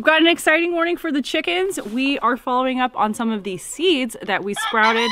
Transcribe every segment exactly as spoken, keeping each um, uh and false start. We've got an exciting morning for the chickens. We are following up on some of these seeds that we sprouted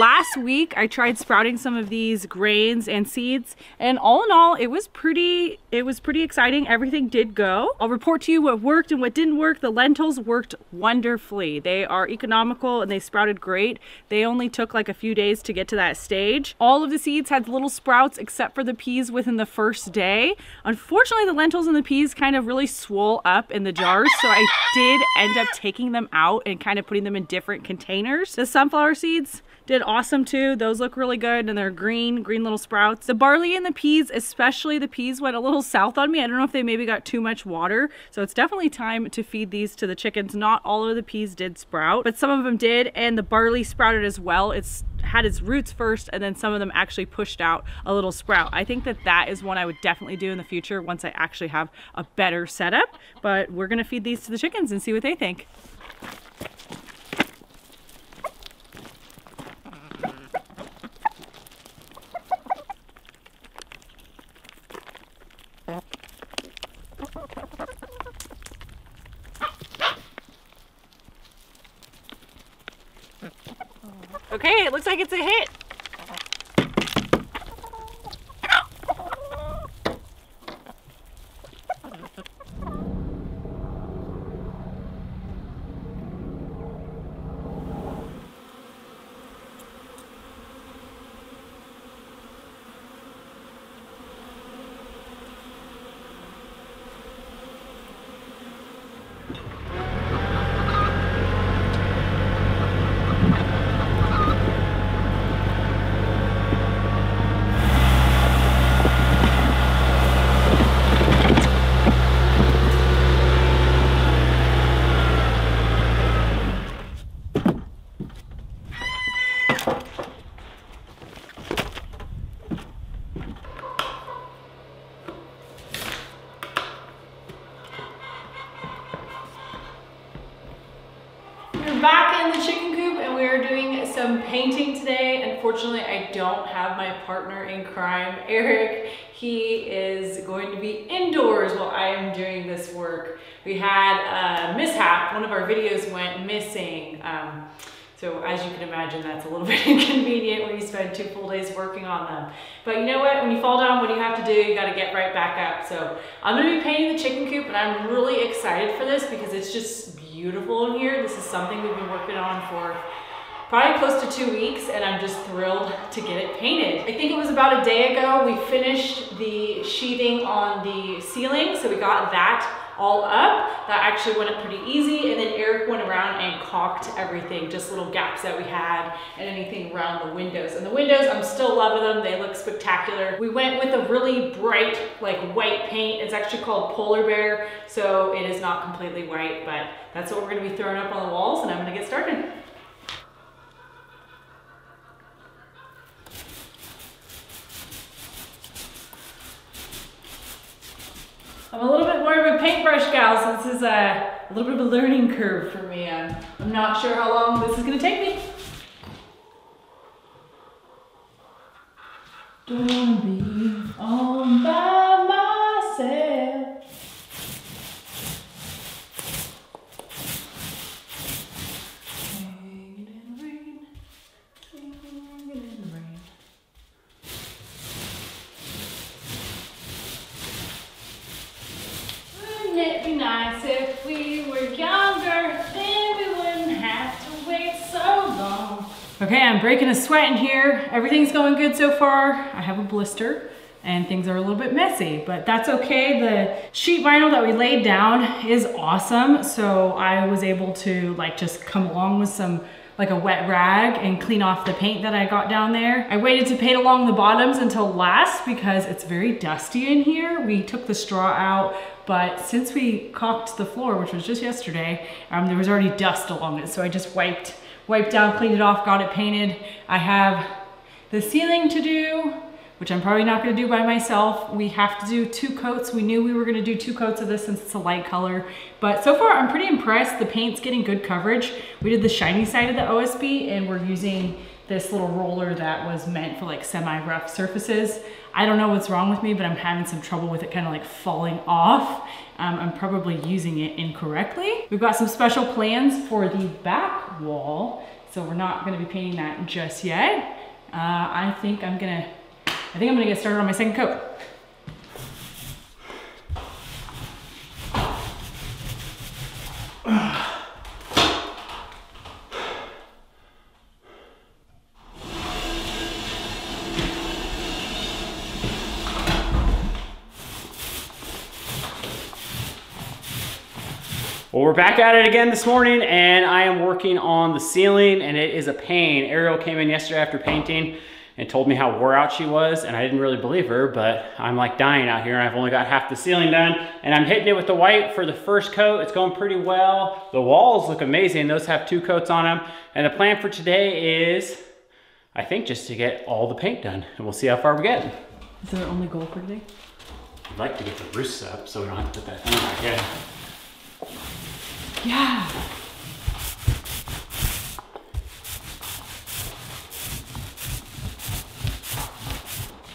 last week. I tried sprouting some of these grains and seeds, and all in all, it was pretty it was pretty exciting. Everything did go. I'll report to you what worked and what didn't work. The lentils worked wonderfully. They are economical and they sprouted great. They only took like a few days to get to that stage. All of the seeds had little sprouts except for the peas within the first day. Unfortunately, the lentils and the peas kind of really swole up in the jars, so I did end up taking them out and kind of putting them in different containers. The sunflower seeds did awesome too. Those look really good and they're green, green little sprouts. The barley and the peas, especially the peas, went a little south on me. I don't know if they maybe got too much water. So it's definitely time to feed these to the chickens. Not all of the peas did sprout, but some of them did, and the barley sprouted as well. It's had its roots first, and then some of them actually pushed out a little sprout. I think that that is one I would definitely do in the future once I actually have a better setup, but we're gonna feed these to the chickens and see what they think. Okay, it looks like it's a hit. Painting today. Unfortunately, I don't have my partner in crime, Eric. He is going to be indoors while I am doing this work. We had a mishap. One of our videos went missing. Um, so as you can imagine, that's a little bit inconvenient when you spend two full days working on them. But you know what? When you fall down, what do you have to do? You gotta get right back up. So I'm gonna be painting the chicken coop, and I'm really excited for this because it's just beautiful in here. This is something we've been working on for probably close to two weeks, and I'm just thrilled to get it painted. I think it was about a day ago we finished the sheathing on the ceiling, so we got that all up. That actually went up pretty easy, and then Eric went around and caulked everything, just little gaps that we had and anything around the windows. And the windows, I'm still loving them. They look spectacular. We went with a really bright, like white paint. It's actually called Polar Bear, so it is not completely white, but that's what we're gonna be throwing up on the walls, and I'm gonna get started. I'm a little bit more of a paintbrush gal, so this is a, a little bit of a learning curve for me. I'm, I'm not sure how long this is gonna take me. Don't be all by myself. Okay, I'm breaking a sweat in here. Everything's going good so far. I have a blister and things are a little bit messy, but that's okay. The sheet vinyl that we laid down is awesome. So I was able to like just come along with some like a wet rag and clean off the paint that I got down there. I waited to paint along the bottoms until last because it's very dusty in here. We took the straw out, but since we caulked the floor, which was just yesterday, um, there was already dust along it. So I just wiped, wiped down, cleaned it off, got it painted. I have the ceiling to do, which I'm probably not gonna do by myself. We have to do two coats. We knew we were gonna do two coats of this since it's a light color, but so far I'm pretty impressed. The paint's getting good coverage. We did the shiny side of the O S B, and we're using this little roller that was meant for like semi-rough surfaces. I don't know what's wrong with me, but I'm having some trouble with it kind of like falling off. Um, I'm probably using it incorrectly. We've got some special plans for the back wall, so we're not gonna be painting that just yet. Uh, I think I'm gonna, I think I'm gonna get started on my second coat. Well, we're back at it again this morning, and I am working on the ceiling, and it is a pain. Ariel came in yesterday after painting and told me how wore out she was, and I didn't really believe her, but I'm like dying out here, and I've only got half the ceiling done, and I'm hitting it with the white for the first coat. It's going pretty well. The walls look amazing. Those have two coats on them, and the plan for today is, I think, just to get all the paint done, and we'll see how far we get. Is that our only goal for today? I'd like to get the roofs up so we don't have to put that thing back in. Yeah.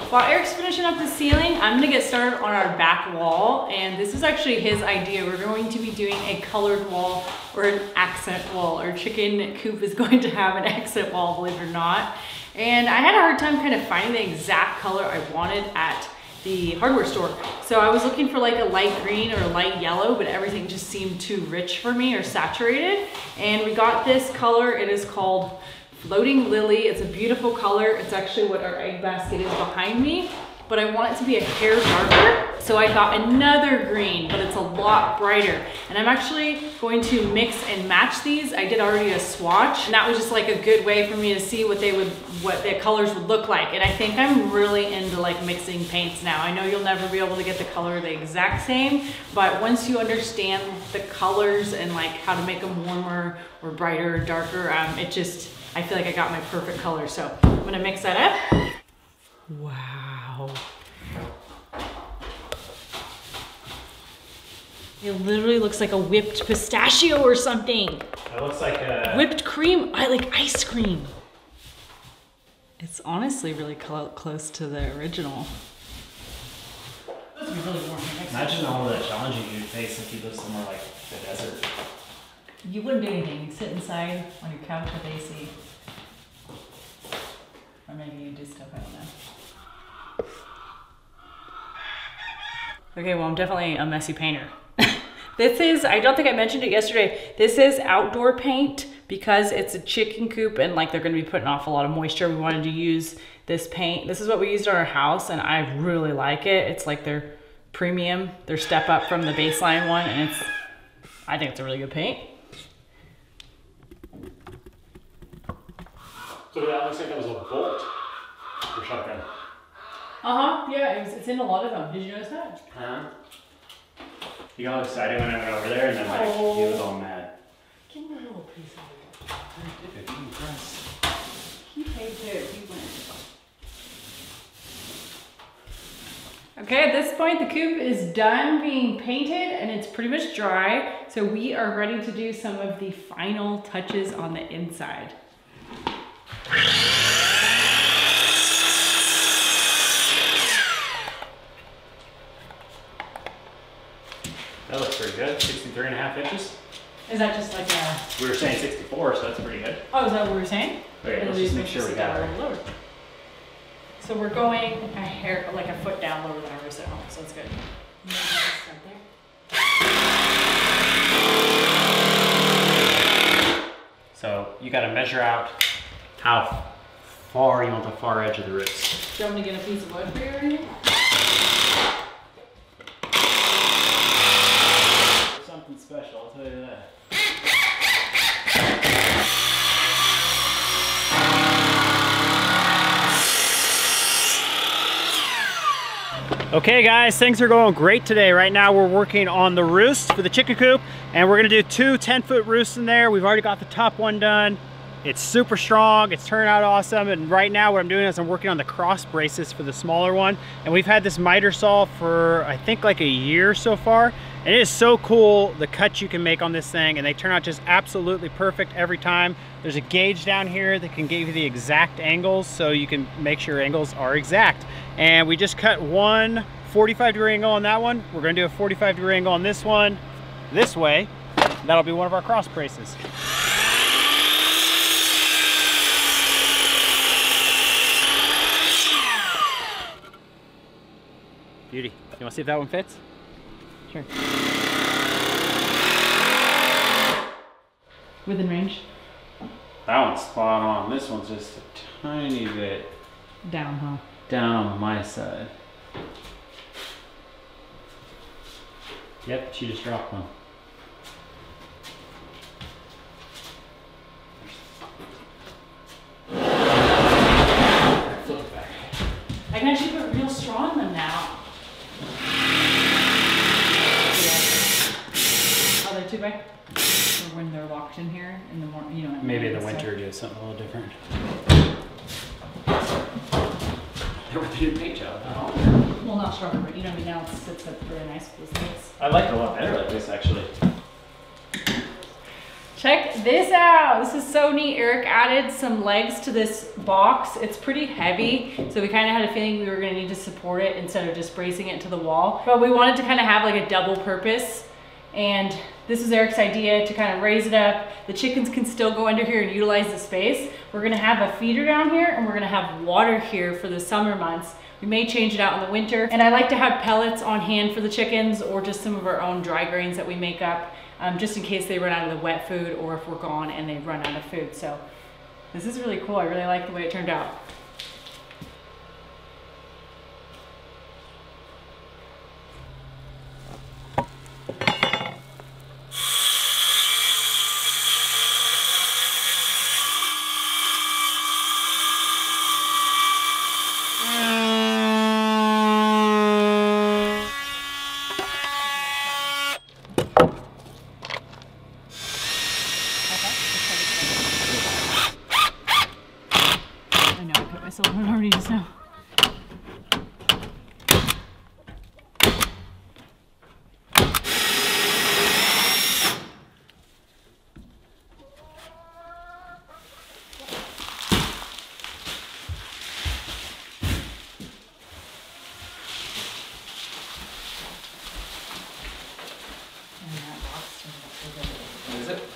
While Eric's finishing up the ceiling, I'm gonna get started on our back wall. And this is actually his idea. We're going to be doing a colored wall or an accent wall. Our chicken coop is going to have an accent wall, believe it or not. And I had a hard time kind of finding the exact color I wanted at the hardware store. So I was looking for like a light green or a light yellow, but everything just seemed too rich for me or saturated. And we got this color. It is called Floating Lily. It's a beautiful color. It's actually what our egg basket is behind me, but I want it to be a hair darker. So I got another green, but it's a lot brighter. And I'm actually going to mix and match these. I did already a swatch, and that was just like a good way for me to see what they would, what their colors would look like. And I think I'm really into like mixing paints now. I know you'll never be able to get the color the exact same, but once you understand the colors and like how to make them warmer or brighter or darker, um, it just, I feel like I got my perfect color. So I'm gonna mix that up. Wow. It literally looks like a whipped pistachio or something. It looks like a... whipped cream, I like ice cream. It's honestly really cl close to the original. That's really warm. Imagine all the challenges you would face if you lived somewhere like the desert. You wouldn't do anything. You'd sit inside on your couch with A C. Or maybe you'd do stuff, I don't know. Okay, well, I'm definitely a messy painter. This is, I don't think I mentioned it yesterday, this is outdoor paint because it's a chicken coop and like they're gonna be putting off a lot of moisture. We wanted to use this paint. This is what we used on our house, and I really like it. It's like their premium, their step up from the baseline one, and it's, I think it's a really good paint. So that looks like that was a bolt for shotgun. Uh-huh, yeah, it was, it's in a lot of them. Did you notice that? Huh? You got all excited when I went over there, and then like, oh. He was all mad. Give me a little piece of it. I did it, he pressed. He paid it, he went. Okay, at this point, the coop is done being painted, and it's pretty much dry. So we are ready to do some of the final touches on the inside. That looks pretty good, sixty-three and a half inches. Is that just like a... We were saying sixty-four, so that's pretty good. Oh, is that what we were saying? Okay, let's, let's just make sure we got it. Lower. So we're going a hair, like a foot down lower than I was at home, so it's good. So you gotta measure out how far you want the far edge of the wrist. Do you want me to get a piece of wood for you or anything? Special, I'll tell you that. Okay guys, things are going great today. Right now we're working on the roofs for the chicken coop, and we're gonna do two ten-foot roofs in there. We've already got the top one done. It's super strong, it's turned out awesome, and right now what I'm doing is I'm working on the cross braces for the smaller one, and we've had this miter saw for I think like a year so far, And it is so cool the cuts you can make on this thing, and they turn out just absolutely perfect every time. There's a gauge down here that can give you the exact angles, so you can make sure your angles are exact. And we just cut one forty-five degree angle on that one. We're gonna do a forty-five degree angle on this one this way. That'll be one of our cross braces. Beauty. You wanna see if that one fits? Sure. Within range. That one's spot on. This one's just a tiny bit down, huh? Down on my side. Yep, she just dropped one. Flip it back. I can actually put real straw in them now. Are they two by? Or when they're locked in here in the morning, you know. Maybe in the winter do something a little different. They were doing a paint job. Oh. Well, not sure, but you know, I mean, now it sits up really nice for this place. I like it a lot better like this, actually. Check this out. This is so neat. Eric added some legs to this box. It's pretty heavy, so we kind of had a feeling we were going to need to support it instead of just bracing it to the wall. But we wanted to kind of have like a double purpose. And this is Eric's idea to kind of raise it up. The chickens can still go under here and utilize the space. We're going to have a feeder down here, and we're going to have water here for the summer months. We may change it out in the winter. And I like to have pellets on hand for the chickens, or just some of our own dry grains that we make up, um, just in case they run out of the wet food, or if we're gone and they run out of food. So this is really cool. I really like the way it turned out.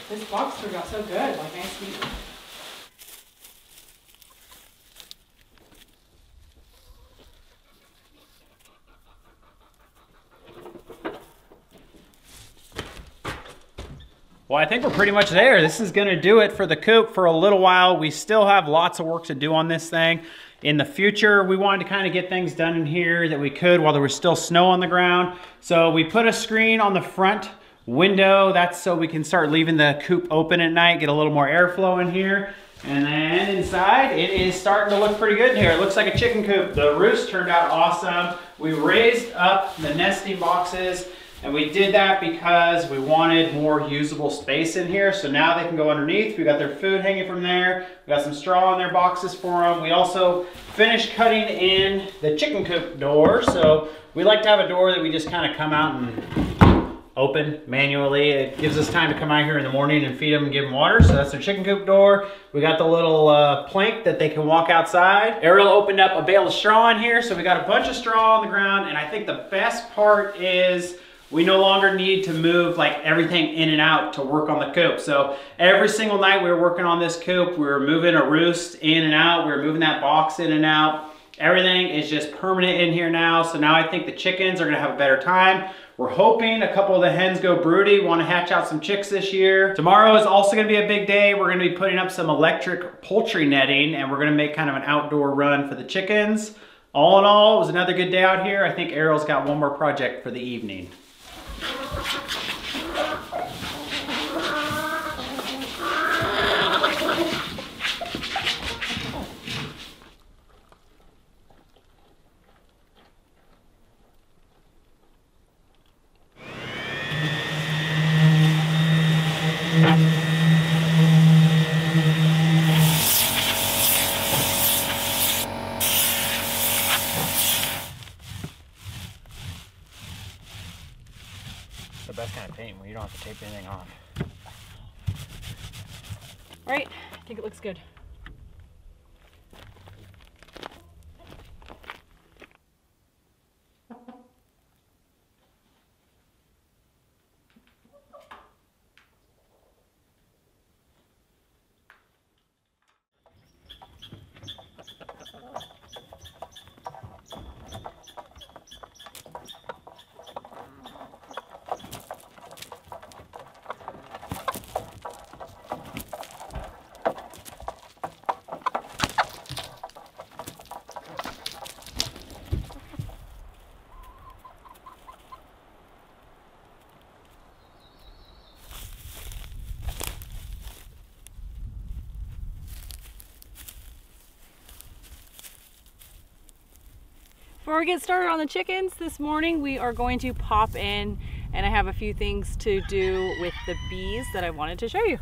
This box turned out so good, like nice meat. Well, I think we're pretty much there. This is gonna do it for the coop for a little while. We still have lots of work to do on this thing. In the future, we wanted to kind of get things done in here that we could while there was still snow on the ground. So we put a screen on the front window. That's so we can start leaving the coop open at night, get a little more airflow in here. And then inside, it is starting to look pretty good in here. It looks like a chicken coop. The roost turned out awesome. We raised up the nesting boxes, and we did that because we wanted more usable space in here. So now they can go underneath. We got their food hanging from there. We got some straw in their boxes for them. We also finished cutting in the chicken coop door. So we like to have a door that we just kind of come out and open manually. It gives us time to come out here in the morning and feed them and give them water. So that's their chicken coop door. We got the little uh, plank that they can walk outside. Ariel opened up a bale of straw in here, so we got a bunch of straw on the ground. And I think the best part is we no longer need to move like everything in and out to work on the coop. So every single night we were working on this coop, we were moving a roost in and out, we were moving that box in and out. Everything is just permanent in here now. So now I think the chickens are gonna have a better time. We're hoping a couple of the hens go broody, want to hatch out some chicks this year. Tomorrow is also going to be a big day. We're going to be putting up some electric poultry netting, and we're going to make kind of an outdoor run for the chickens. All in all, it was another good day out here. I think Ariel's got one more project for the evening. the best kind of paint where you don't have to tape anything on. All right, I think it looks good. Before we get started on the chickens this morning, we are going to pop in and I have a few things to do with the bees that I wanted to show you.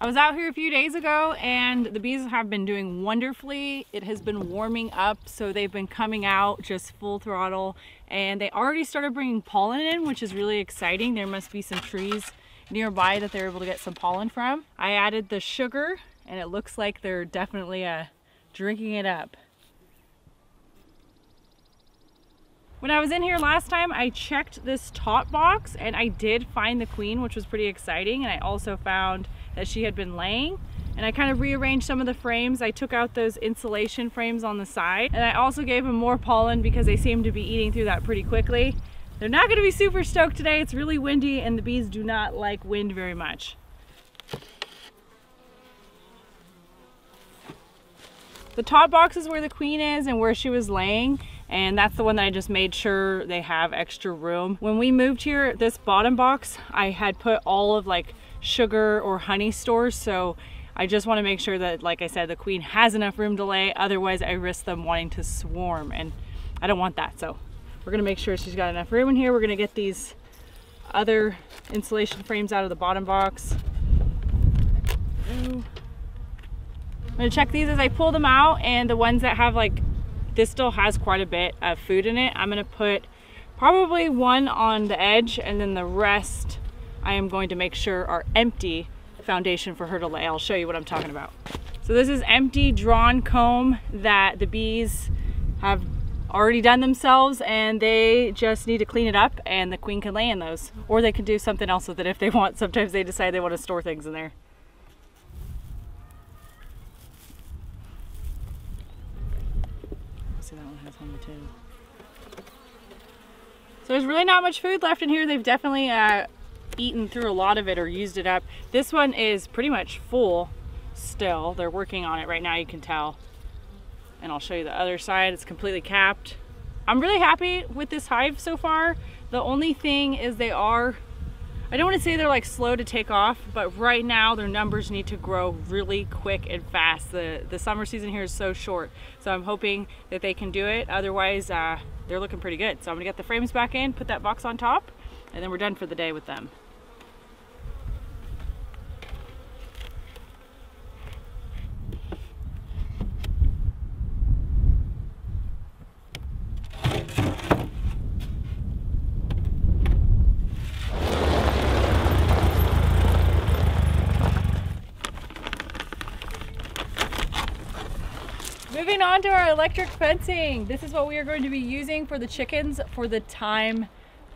I was out here a few days ago and the bees have been doing wonderfully. It has been warming up, so they've been coming out just full throttle and they already started bringing pollen in, which is really exciting. There must be some trees nearby that they're able to get some pollen from. I added the sugar and it looks like they're definitely uh, drinking it up. When I was in here last time, I checked this top box and I did find the queen, which was pretty exciting. And I also found that she had been laying, and I kind of rearranged some of the frames. I took out those insulation frames on the side, and I also gave them more pollen because they seem to be eating through that pretty quickly. They're not going to be super stoked today. It's really windy and the bees do not like wind very much. The top box is where the queen is and where she was laying. And that's the one that I just made sure they have extra room. When we moved here, this bottom box, I had put all of like sugar or honey stores. So I just want to make sure that, like I said, the queen has enough room to lay. Otherwise I risk them wanting to swarm and I don't want that. So we're going to make sure she's got enough room in here. We're going to get these other insulation frames out of the bottom box. I'm going to check these as I pull them out, and the ones that have like this still has quite a bit of food in it. I'm gonna put probably one on the edge, and then the rest I am going to make sure are empty foundation for her to lay. I'll show you what I'm talking about. So this is empty drawn comb that the bees have already done themselves, and they just need to clean it up and the queen can lay in those. Or they can do something else with it if they want. Sometimes they decide they want to store things in there. So that one has honey too. So there's really not much food left in here. They've definitely uh, eaten through a lot of it or used it up. This one is pretty much full still. They're working on it right now, you can tell. And I'll show you the other side. It's completely capped. I'm really happy with this hive so far. The only thing is they are, I don't want to say they're like slow to take off, but right now their numbers need to grow really quick and fast. The the summer season here is so short, so I'm hoping that they can do it. Otherwise, uh, they're looking pretty good. So I'm gonna get the frames back in, put that box on top, and then we're done for the day with them. Moving on to our electric fencing. This is what we are going to be using for the chickens for the time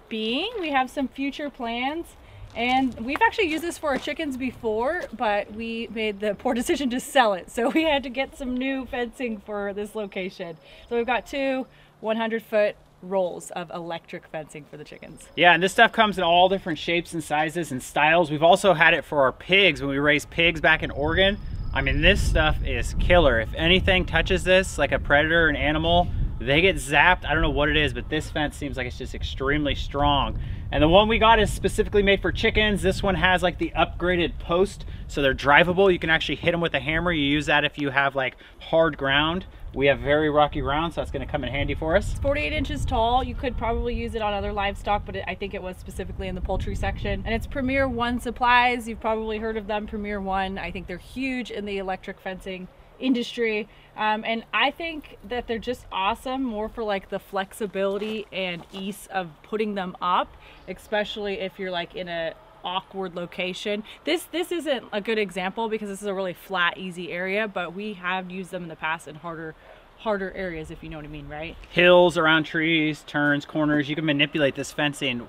being. We have some future plans, and we've actually used this for our chickens before, but we made the poor decision to sell it. So we had to get some new fencing for this location. So we've got two one hundred foot rolls of electric fencing for the chickens. Yeah, and this stuff comes in all different shapes and sizes and styles. We've also had it for our pigs when we raised pigs back in Oregon. I mean, this stuff is killer. If anything touches this, like a predator, an animal, they get zapped. I don't know what it is, but this fence seems like it's just extremely strong. And the one we got is specifically made for chickens. This one has like the upgraded post, so they're drivable. You can actually hit them with a hammer. You use that if you have like hard ground. We have very rocky ground, so that's gonna come in handy for us. It's forty-eight inches tall. You could probably use it on other livestock, but it, I think it was specifically in the poultry section. And it's Premier One Supplies. You've probably heard of them, Premier One. I think they're huge in the electric fencing industry. Um, and I think that they're just awesome, more for like the flexibility and ease of putting them up, especially if you're like in a awkward location. This this isn't a good example because this is a really flat, easy area, but we have used them in the past in harder harder areas, if you know what I mean, right? Hills, around trees, turns, corners. You can manipulate this fencing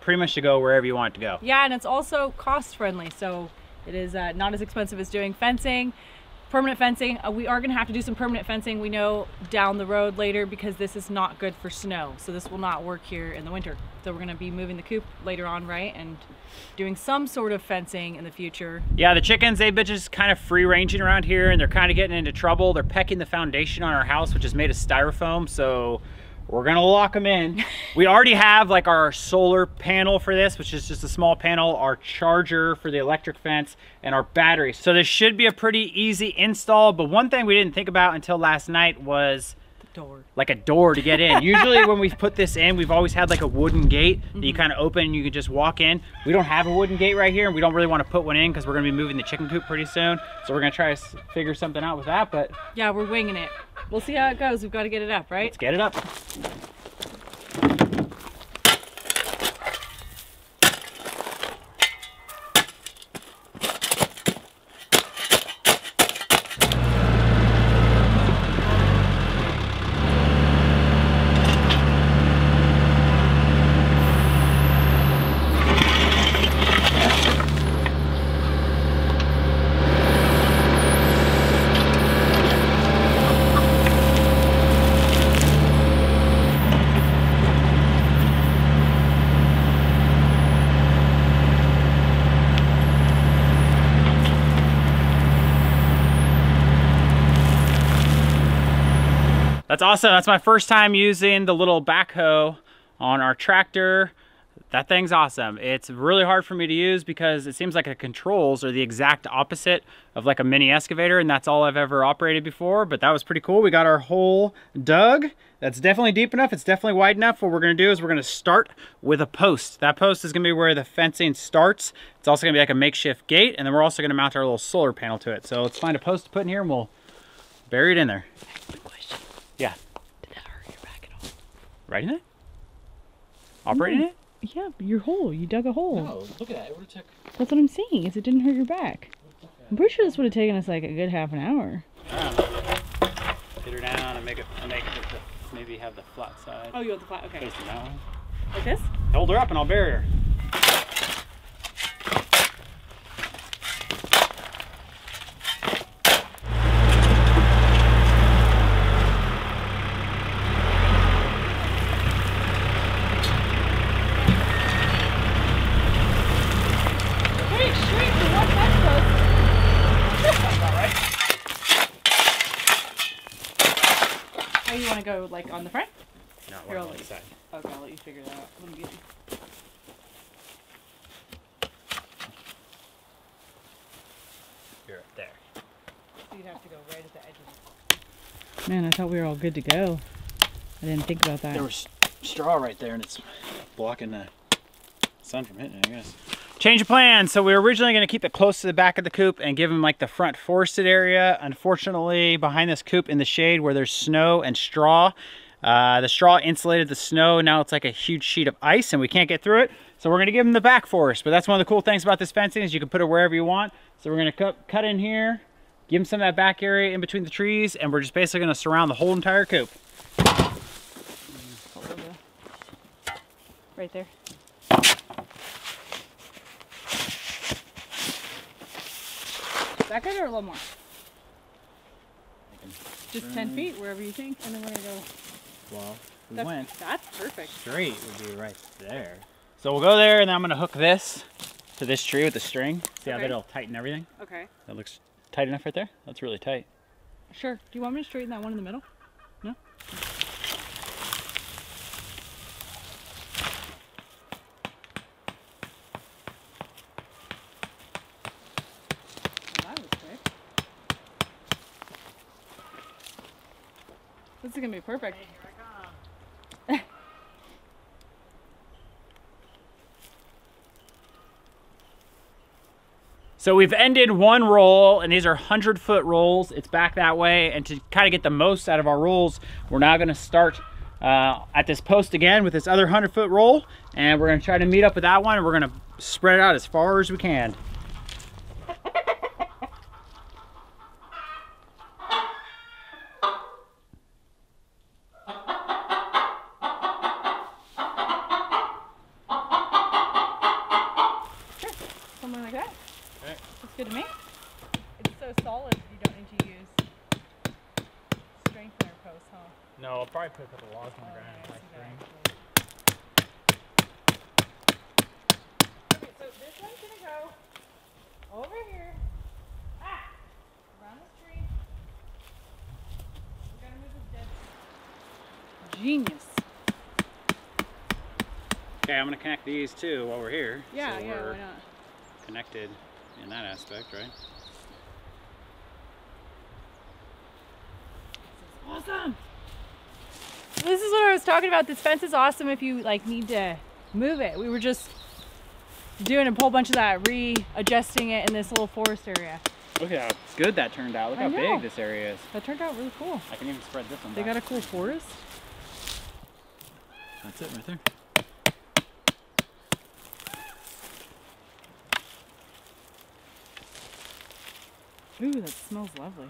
pretty much to go wherever you want it to go. Yeah, and it's also cost friendly, so it is uh, not as expensive as doing fencing, permanent fencing. Uh, we are gonna have to do some permanent fencing, we know, down the road later, because this is not good for snow. So this will not work here in the winter. So we're gonna be moving the coop later on, right? And doing some sort of fencing in the future. Yeah, the chickens, they've been just kind of free ranging around here and they're kind of getting into trouble. They're pecking the foundation on our house, which is made of styrofoam. So we're gonna lock them in. We already have like our solar panel for this, which is just a small panel, our charger for the electric fence, and our battery. So this should be a pretty easy install, but one thing we didn't think about until last night was the door. Like a door to get in. Usually when we put this in, we've always had like a wooden gate that mm-hmm. you kind of open and you can just walk in. We don't have a wooden gate right here, and we don't really want to put one in because we're gonna be moving the chicken coop pretty soon. So we're gonna try to figure something out with that, but. Yeah, we're winging it. We'll see how it goes. We've got to get it up, right? Let's get it up. That's awesome. That's my first time using the little backhoe on our tractor. That thing's awesome. It's really hard for me to use because it seems like the controls are the exact opposite of like a mini excavator, and that's all I've ever operated before, but that was pretty cool. We got our hole dug. That's definitely deep enough. It's definitely wide enough. What we're gonna do is we're gonna start with a post. That post is gonna be where the fencing starts. It's also gonna be like a makeshift gate, and then we're also gonna mount our little solar panel to it. So let's find a post to put in here and we'll bury it in there. Yeah. Did that hurt your back at all? Right in it? Operating no. it? Yeah, your hole. You dug a hole. No, look at that. It would have took... That's what I'm saying, is it didn't hurt your back. I'm pretty sure this would have taken us like a good half an hour. Yeah. Sit her down and make it, make it the, maybe have the flat side. Oh, you want the flat? Okay. Facing that one. Like this? Hold her up and I'll bury her. Go like on the front? No, Here, I'll on let the you, side. Okay, I'll let you figure that out. Let me get you. You're up there. So you'd have to go right at the edge of it. Man, I thought we were all good to go. I didn't think about that. There was straw right there and it's blocking the sun from hitting it, I guess. Change of plan. So we were originally going to keep it close to the back of the coop and give them like the front forested area. Unfortunately, behind this coop in the shade where there's snow and straw, uh, the straw insulated the snow. Now it's like a huge sheet of ice and we can't get through it. So we're going to give them the back forest. But that's one of the cool things about this fencing is you can put it wherever you want. So we're going to cut, cut in here, give them some of that back area in between the trees, and we're just basically going to surround the whole entire coop. Right there. Is that good or a little more? Just ten feet, wherever you think, and then we're gonna go. Well, we that's, went. That's perfect. Straight would be right there. So we'll go there, and then I'm gonna hook this to this tree with the string. See okay. how that'll tighten everything? Okay. That looks tight enough right there? That's really tight. Sure. Do you want me to straighten that one in the middle? No? This is gonna be perfect. Hey, here I come. So we've ended one roll, and these are one hundred foot rolls. It's back that way, and to kind of get the most out of our rolls, we're now gonna start uh, at this post again with this other one hundred foot roll, and we're gonna try to meet up with that one, and we're gonna spread it out as far as we can. Good to me. It's so solid, you don't need to use strengthener posts, huh? No, I'll probably put a couple logs on the ground. Oh, like okay, so this one's going to go over here. Ah! Around this tree. We're going to move this dead. Genius. Okay, I'm going to connect these two while we're here. Yeah, so yeah, we're why not? Connected. In that aspect, right? Awesome! This is what I was talking about. This fence is awesome if you like need to move it. We were just doing a whole bunch of that, readjusting it in this little forest area. Look at how good that turned out. Look how big this area is. That turned out really cool. I can even spread this one. They got a cool forest. That's it right there. Ooh, that smells lovely.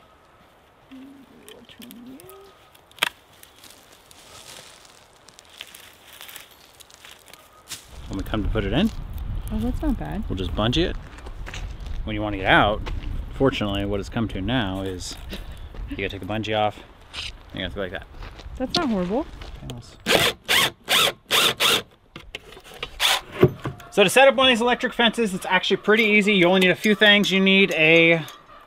We'll turn you. When we come to put it in, oh, that's not bad. We'll just bungee it. When you want to get out, fortunately, what it's come to now is you gotta take the bungee off, and you gotta go like that. That's not horrible. So to set up one of these electric fences, it's actually pretty easy. You only need a few things. You need a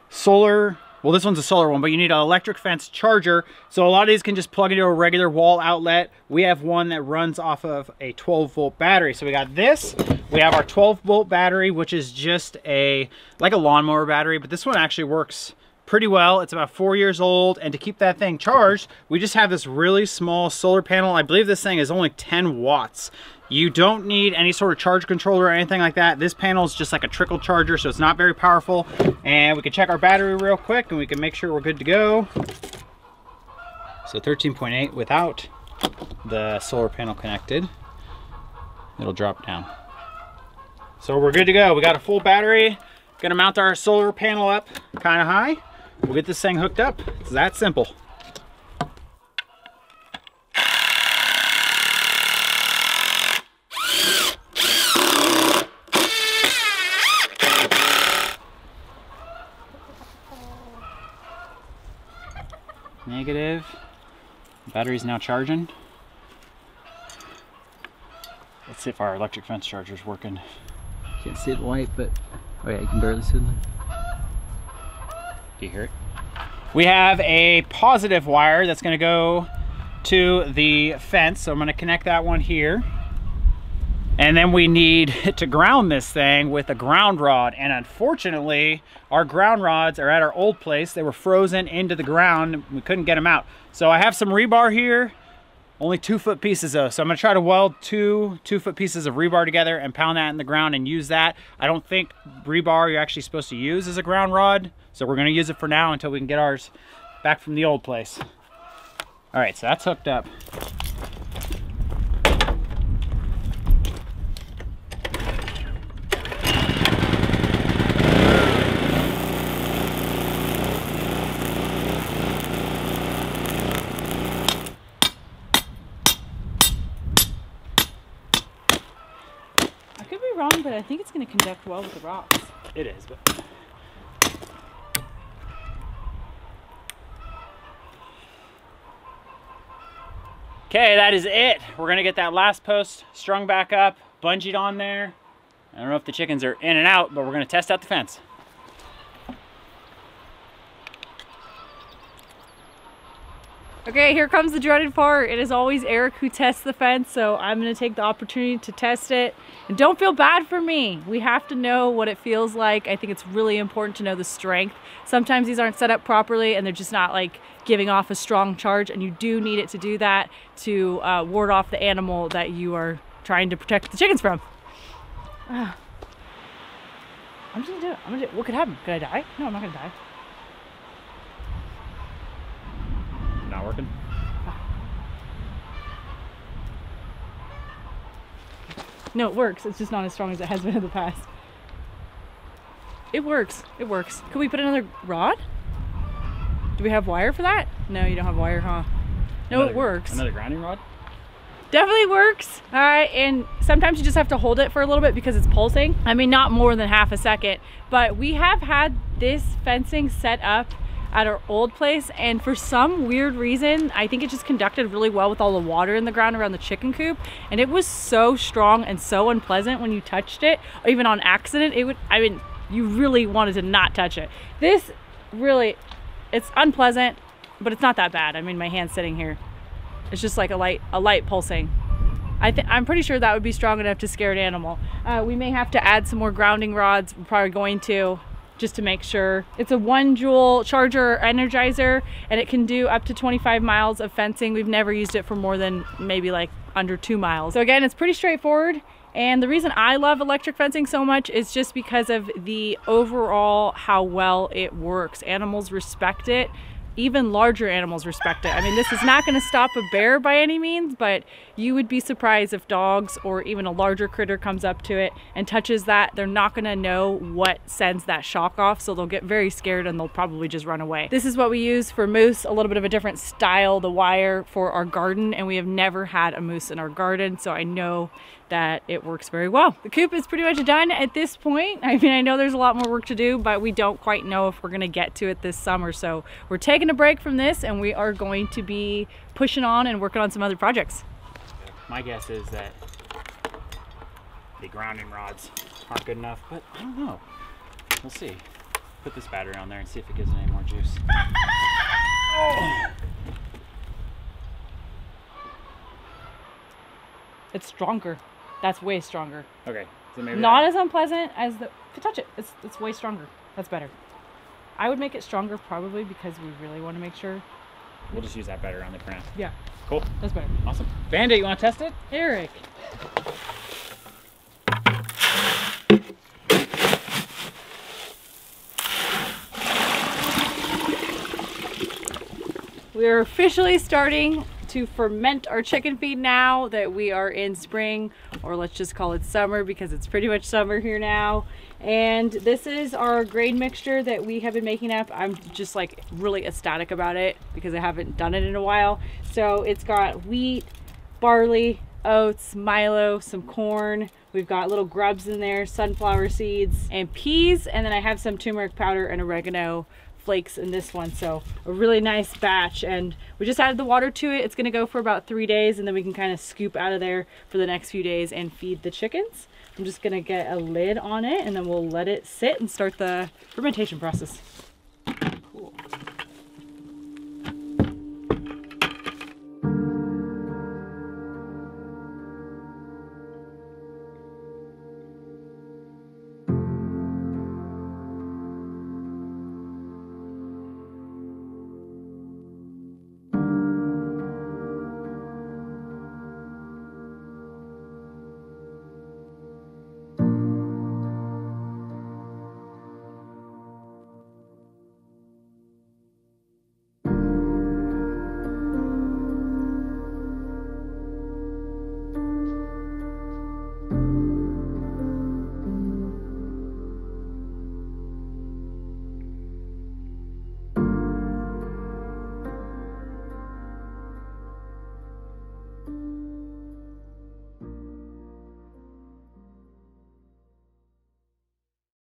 solar, well this one's a solar one, but you need an electric fence charger. So a lot of these can just plug into a regular wall outlet. We have one that runs off of a twelve volt battery. So we got this, we have our twelve volt battery, which is just a, like a lawnmower battery, but this one actually works pretty well. It's about four years old, and to keep that thing charged, we just have this really small solar panel. I believe this thing is only ten watts. You don't need any sort of charge controller or anything like that. This panel is just like a trickle charger, so it's not very powerful. And we can check our battery real quick, and we can make sure we're good to go. So thirteen point eight without the solar panel connected. It'll drop down. So we're good to go. We got a full battery. Gonna mount our solar panel up kind of high. We'll get this thing hooked up. It's that simple. Negative. Battery's now charging. Let's see if our electric fence charger's working. Can't see it white, but oh yeah, you can barely see the light. Do you hear it? We have a positive wire that's gonna go to the fence, so I'm gonna connect that one here. And then we need to ground this thing with a ground rod. And unfortunately, our ground rods are at our old place. They were frozen into the ground. We couldn't get them out. So I have some rebar here, only two foot pieces though. So I'm gonna try to weld two two foot pieces of rebar together and pound that in the ground and use that. I don't think rebar you're actually supposed to use as a ground rod. So we're gonna use it for now until we can get ours back from the old place. All right, so that's hooked up. But I think it's going to conduct well with the rocks. It is, but okay, that is it. We're going to get that last post strung back up, bungeed on there. I don't know if the chickens are in and out, but we're going to test out the fence. Okay, here comes the dreaded part. It is always Eric who tests the fence, so I'm gonna take the opportunity to test it. And don't feel bad for me. We have to know what it feels like. I think it's really important to know the strength. Sometimes these aren't set up properly and they're just not like giving off a strong charge, and you do need it to do that to uh, ward off the animal that you are trying to protect the chickens from. Uh. I'm just gonna do it. I'm gonna do it. What could happen? Could I die? No, I'm not gonna die. Not working. No, it works. It's just not as strong as it has been in the past. It works. It works. Could we put another rod? Do we have wire for that? No, you don't have wire, huh? No, another, it works. Another grinding rod? Definitely works. All right, and sometimes you just have to hold it for a little bit because it's pulsing. I mean, not more than half a second, but we have had this fencing set up at our old place, and for some weird reason, I think it just conducted really well with all the water in the ground around the chicken coop, and it was so strong and so unpleasant when you touched it, even on accident. It would, I mean, you really wanted to not touch it. This really, it's unpleasant, but it's not that bad. I mean, my hand's sitting here. It's just like a light, a light pulsing. I th I'm pretty sure that would be strong enough to scare an animal. Uh, we may have to add some more grounding rods. We're probably going to. Just to make sure. It's a one joule charger energizer, and it can do up to twenty-five miles of fencing. We've never used it for more than maybe like under two miles. So again, it's pretty straightforward. And the reason I love electric fencing so much is just because of the overall how well it works. Animals respect it. Even larger animals respect it. I mean, this is not gonna stop a bear by any means, but you would be surprised if dogs or even a larger critter comes up to it and touches that. They're not gonna know what sends that shock off, so they'll get very scared and they'll probably just run away. This is what we use for moose, a little bit of a different style, the wire for our garden, and we have never had a moose in our garden, so I know that it works very well. The coop is pretty much done at this point. I mean, I know there's a lot more work to do, but we don't quite know if we're gonna get to it this summer. So we're taking a break from this, and we are going to be pushing on and working on some other projects. My guess is that the grounding rods aren't good enough, but I don't know. We'll see. Put this battery on there and see if it gives it any more juice. Oh. It's stronger. That's way stronger. Okay. So maybe not that. As unpleasant as the... If you touch it, it's, it's way stronger. That's better. I would make it stronger probably because we really want to make sure. We'll just use that better on the print. Yeah. Cool. That's better. Awesome. Bandit, you want to test it? Eric. We're officially starting to ferment our chicken feed now that we are in spring, or let's just call it summer because it's pretty much summer here now. And this is our grain mixture that we have been making up. I'm just like really ecstatic about it because I haven't done it in a while. So it's got wheat, barley, oats, milo, some corn. We've got little grubs in there, sunflower seeds and peas. And then I have some turmeric powder and oregano flakes in this one, so a really nice batch. And we just added the water to it. It's gonna go for about three days and then we can kind of scoop out of there for the next few days and feed the chickens. I'm just gonna get a lid on it and then we'll let it sit and start the fermentation process.